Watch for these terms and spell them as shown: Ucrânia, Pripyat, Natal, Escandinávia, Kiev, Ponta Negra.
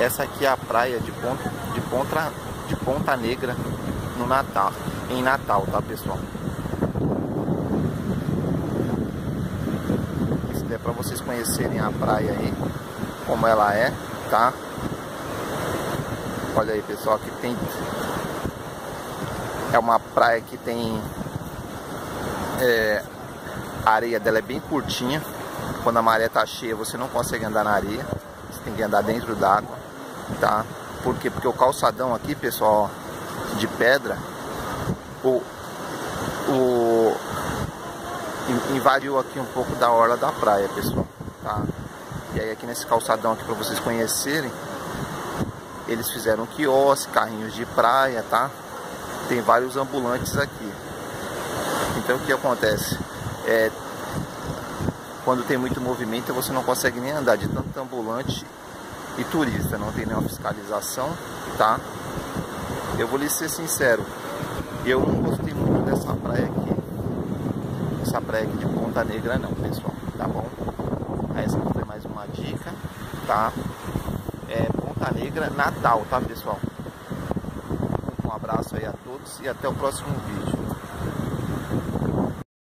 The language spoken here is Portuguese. Essa aqui é a praia de Ponta Negra no Natal, em Natal, tá, pessoal? Isso é para vocês conhecerem a praia aí, como ela é, tá? Olha aí, pessoal, aqui tem... É uma praia que tem... A areia dela é bem curtinha. Quando a maré tá cheia, você não consegue andar na areia. Você tem que andar dentro d'água, tá? Por quê? Porque o calçadão aqui, pessoal, de pedra, invadiu aqui um pouco da orla da praia, pessoal, tá? E aí aqui nesse calçadão aqui, pra vocês conhecerem, eles fizeram quiosque, carrinhos de praia, tá? Tem vários ambulantes aqui. Então o que acontece? Quando tem muito movimento, você não consegue nem andar de tanto ambulante e turista. Não tem nenhuma fiscalização, tá? Eu vou lhe ser sincero, eu não gostei muito dessa praia aqui. Essa praia aqui de Ponta Negra não, pessoal, tá bom? Essa foi mais uma dica, tá? Ponta Negra, Natal, tá, pessoal? Um abraço aí a todos e até o próximo vídeo.